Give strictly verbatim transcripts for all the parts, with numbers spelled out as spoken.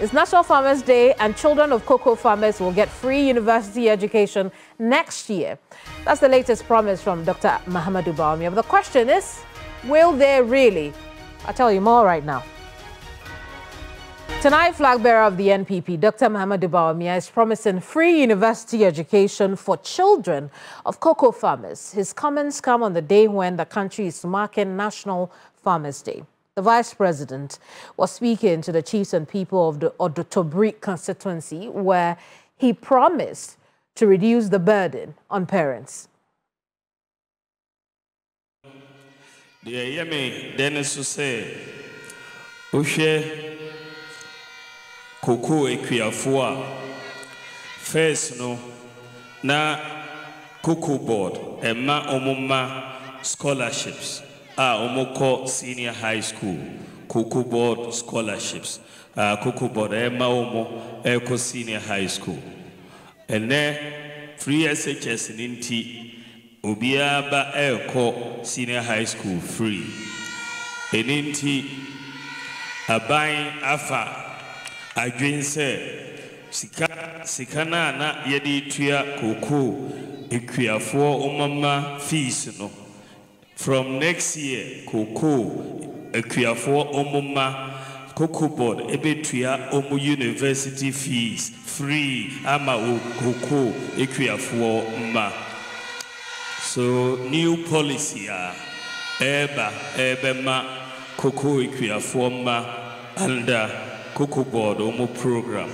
It's National Farmers Day, and children of cocoa farmers will get free university education next year. That's the latest promise from Doctor Mahamudu Bawumia. But the question is, will they really? I'll tell you more right now. Tonight, flag bearer of the N P P, Doctor Mahamudu Bawumia, is promising free university education for children of cocoa farmers. His comments come on the day when the country is marking National Farmers Day. The Vice President was speaking to the chiefs and people of the Odotobri constituency, where he promised to reduce the burden on parents. Cocoa equiafua first no na Cocoa Board Emma Omoma scholarships ah omoko senior high school Cocoa Board scholarships ah Cocoa Board Emma Omo Eco senior high school and then free S H S ninti obiaba Eco senior high school free and ninti abain afa Adwin said, Sikana, na yedi tuya cocoa, equiafo, omama, fees, no. From next year, cocoa, equiafo, omama, Cocoa Board, ebetuya, omu university fees, free, ama, cocoa, equiafo, ma. So, new policy, ah, eba, ebema, cocoa, equiafo, ma, under. Cocoa Board Omo program.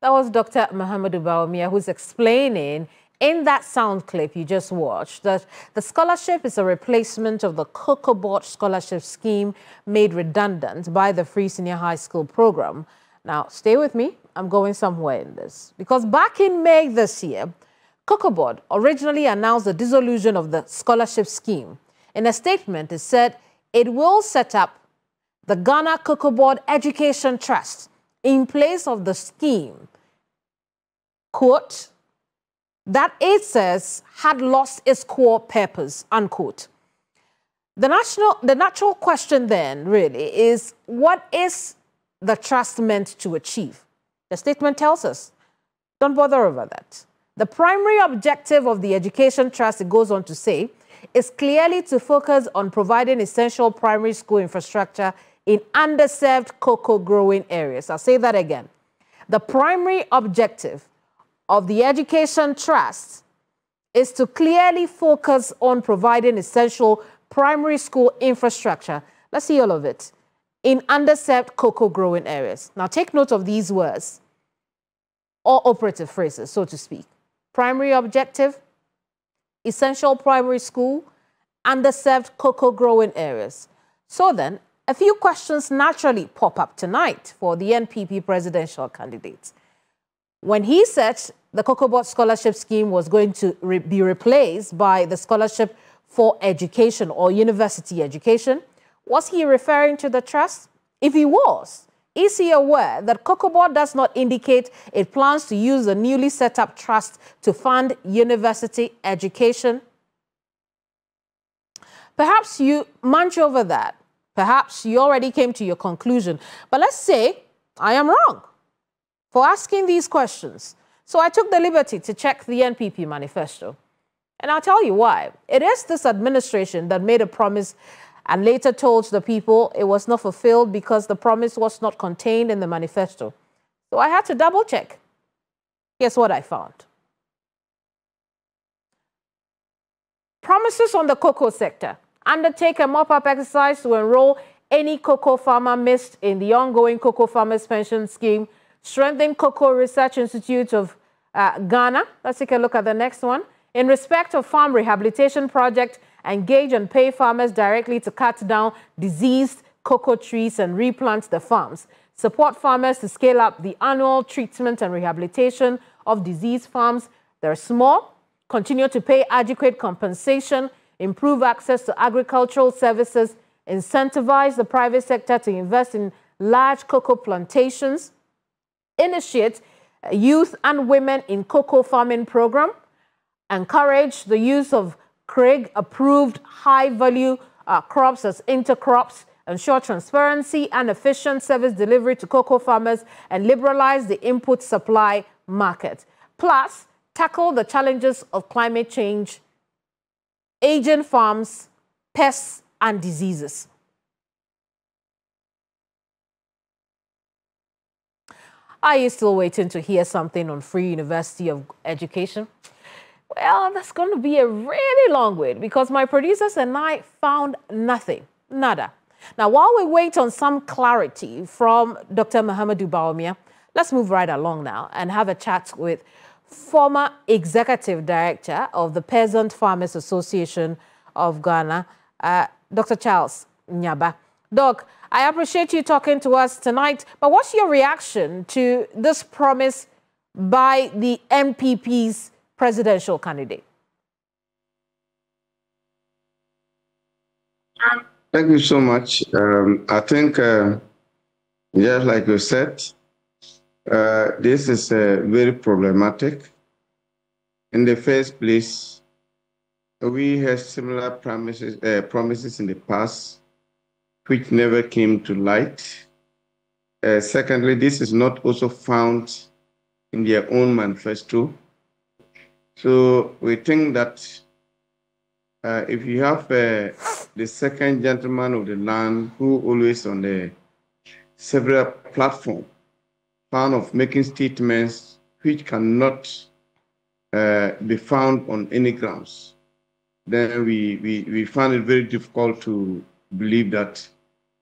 That was Doctor Mahamudu Bawumia, who's explaining in that sound clip you just watched that the scholarship is a replacement of the Cocoa Board Scholarship Scheme made redundant by the Free Senior High School Program. Now, stay with me. I'm going somewhere in this. Because back in May this year, Cocoa Board originally announced the dissolution of the scholarship scheme. In a statement, it said it will set up the Ghana Cocoa Board Education Trust, in place of the scheme, quote, that it says had lost its core purpose, unquote. The, national, the natural question then, really, is what is the trust meant to achieve? The statement tells us, don't bother over that. The primary objective of the Education Trust, it goes on to say, is clearly to focus on providing essential primary school infrastructure in underserved cocoa growing areas. I'll say that again. The primary objective of the Education Trust is to clearly focus on providing essential primary school infrastructure. Let's see all of it. In underserved cocoa growing areas. Now take note of these words or operative phrases, so to speak. Primary objective, essential primary school, underserved cocoa growing areas. So then, a few questions naturally pop up tonight for the N P P presidential candidates. When he said the Cocoa Board Scholarship Scheme was going to re be replaced by the Scholarship for Education or University Education, was he referring to the trust? If he was, is he aware that Cocoa Board does not indicate it plans to use the newly set up trust to fund university education? Perhaps you munch over that. Perhaps you already came to your conclusion. But let's say I am wrong for asking these questions. So I took the liberty to check the N P P manifesto. And I'll tell you why. It is this administration that made a promise and later told the people it was not fulfilled because the promise was not contained in the manifesto. So I had to double check. Here's what I found. Promises on the cocoa sector. Undertake a mop-up exercise to enroll any cocoa farmer missed in the ongoing Cocoa Farmers Pension Scheme. Strengthen Cocoa Research Institute of uh, Ghana. Let's take a look at the next one. In respect of farm rehabilitation project, engage and pay farmers directly to cut down diseased cocoa trees and replant the farms. Support farmers to scale up the annual treatment and rehabilitation of diseased farms. They're small. Continue to pay adequate compensation. Improve access to agricultural services, incentivize the private sector to invest in large cocoa plantations, initiate youth and women in cocoa farming program, encourage the use of C R I G-approved high-value uh, crops as intercrops ensure transparency and efficient service delivery to cocoa farmers, and liberalize the input supply market. Plus, tackle the challenges of climate change, aging farms, pests, and diseases. Are you still waiting to hear something on Free University of Education? Well, that's going to be a really long wait because my producers and I found nothing, nada. Now, while we wait on some clarity from Doctor Mahamudu Bawumia, let's move right along now and have a chat with former Executive Director of the Peasant Farmers Association of Ghana, uh, Doctor Charles Nyaba. Doc, I appreciate you talking to us tonight, but what's your reaction to this promise by the N P P's presidential candidate? Thank you so much. Um, I think, uh, just like you said, uh, this is uh, very problematic. In the first place, we had similar promises, uh, promises in the past, which never came to light. Uh, secondly, this is not also found in their own manifesto. So we think that uh, if you have uh, the second gentleman of the land who always on the several platform, fan of making statements which cannot uh, be found on any grounds, then we, we, we find it very difficult to believe that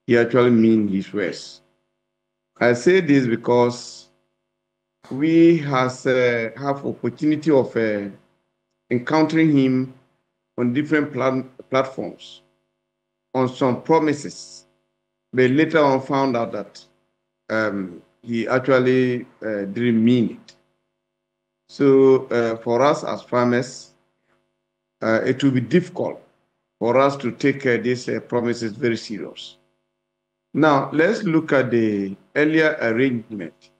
he actually means his words. I say this because we has, uh, have opportunity of uh, encountering him on different plat platforms, on some promises, but later on found out that um, he actually uh, didn't mean it. So uh, for us as farmers, uh, it will be difficult for us to take uh, these uh, promises very serious. Now, let's look at the earlier arrangement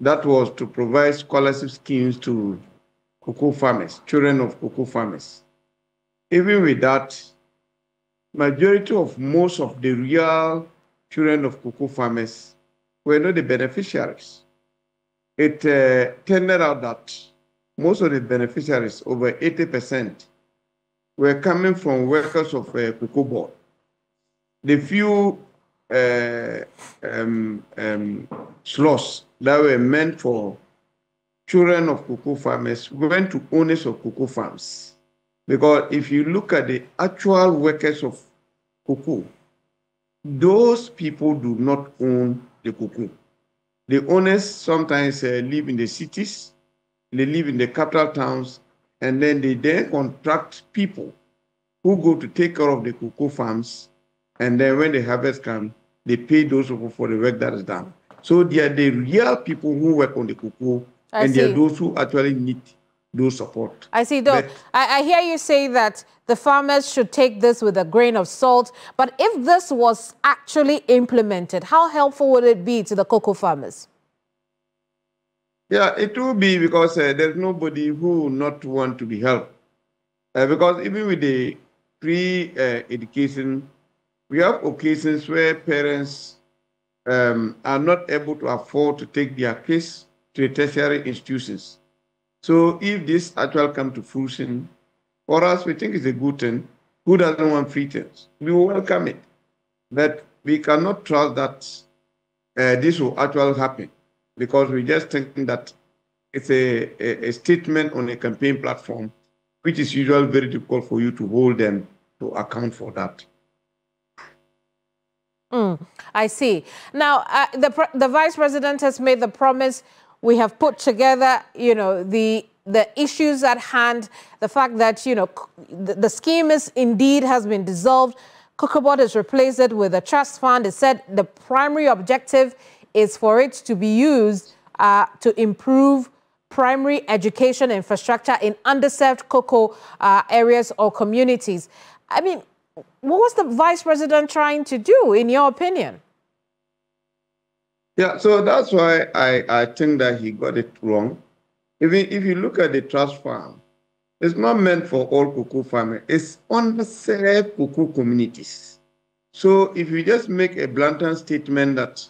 that was to provide scholarship schemes to cocoa farmers, children of cocoa farmers. Even with that, majority of most of the real children of cocoa farmers were not the beneficiaries. It uh, turned out that most of the beneficiaries, over eighty percent, were coming from workers of uh, Cocoa Board. The few uh, um, um, slots that were meant for children of cocoa farmers went to owners of cocoa farms. Because if you look at the actual workers of cocoa, those people do not own the cocoa. The owners sometimes uh, live in the cities, they live in the capital towns, and then they then contract people who go to take care of the cocoa farms, and then when the harvest comes, they pay those people for the work that is done. So they are the real people who work on the cocoa, I and see. They are those who actually need those support. I see, Doc. I, I hear you say that the farmers should take this with a grain of salt, but if this was actually implemented, how helpful would it be to the cocoa farmers? Yeah, it will be because uh, there's nobody who not want to be helped. Uh, because even with the pre-education, uh, we have occasions where parents um, are not able to afford to take their kids to the tertiary institutions. So if this actually comes to fruition, for us, we think it's a good thing. Who doesn't want free things? We will welcome it. But we cannot trust that uh, this will actually happen, because we just think that it's a, a, a statement on a campaign platform, which is usually very difficult for you to hold them to account for that. Mm, I see. Now, uh, the, the Vice President has made the promise. We have put together, you know, the the issues at hand, the fact that, you know, the, the scheme is indeed has been dissolved. Cocobod has replaced it with a trust fund. It said the primary objective is for it to be used uh, to improve primary education infrastructure in underserved cocoa uh, areas or communities. I mean, what was the Vice President trying to do, in your opinion? Yeah, so that's why I, I think that he got it wrong. Even if you look at the trust fund, it's not meant for all cocoa farmers. It's underserved cocoa communities. So if you just make a blatant statement that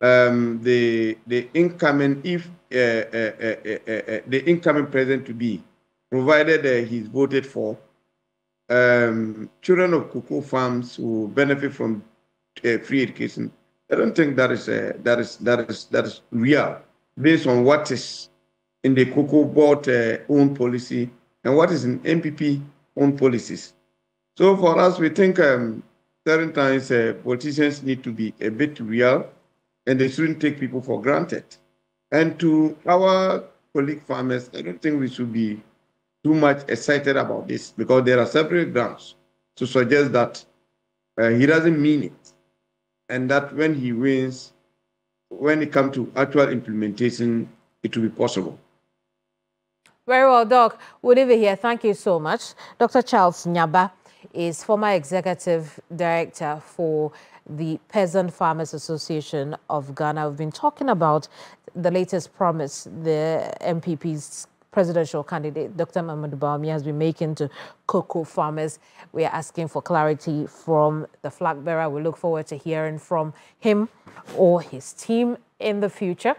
um, the the incoming, if uh, uh, uh, uh, uh, the incoming president to be, provided uh, he's voted for, um, children of cocoa farms will benefit from uh, free education. I don't think that is uh, that is that is that is real, based on what is in the Cocoa Board uh, own policy and what is in N P P own policies. So for us, we think um, certain times uh, politicians need to be a bit real, and they shouldn't take people for granted. And to our colleague farmers, I don't think we should be too much excited about this, because there are several grounds to suggest that uh, he doesn't mean it, and that when he wins, when it comes to actual implementation, it will be possible. Very well, Doc. We'll leave it here. Thank you so much. Doctor Charles Nyaba is former Executive Director for the Peasant Farmers Association of Ghana. We've been talking about the latest promise the M P P's presidential candidate, Doctor Mahamudu Bawumia, has been making to cocoa farmers. We are asking for clarity from the flag bearer. We look forward to hearing from him or his team in the future.